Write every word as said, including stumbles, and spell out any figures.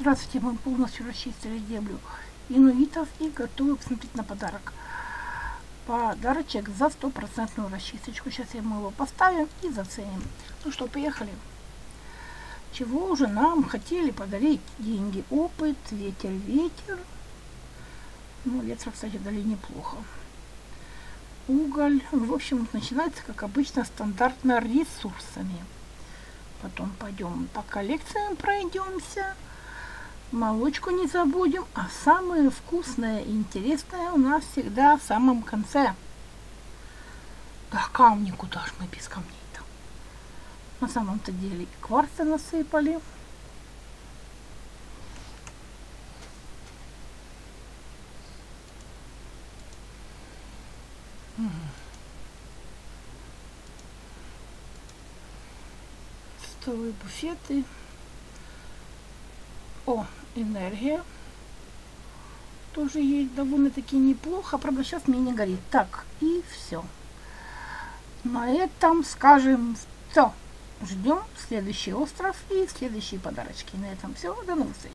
Здравствуйте, мы полностью расчистили землю инуитов и готовы посмотреть на подарок. Подарочек за стопроцентную расчисточку. Сейчас мы его поставим и заценим. Ну что, поехали. Чего уже нам хотели подарить? Деньги, опыт, ветер, ветер. Ну, ветра, кстати, дали неплохо. Уголь. В общем, начинается, как обычно, стандартно ресурсами. Потом пойдем по коллекциям пройдемся. Молочку не забудем, а самое вкусное и интересное у нас всегда в самом конце. Да, камни, куда ж мы без камней-то? На самом-то деле и кварцы насыпали. Столы, буфеты. О, энергия тоже есть довольно-таки неплохо, правда сейчас мне не горит. Так, и все. На этом скажем все. Ждем следующий остров и следующие подарочки. На этом все, до новых встреч.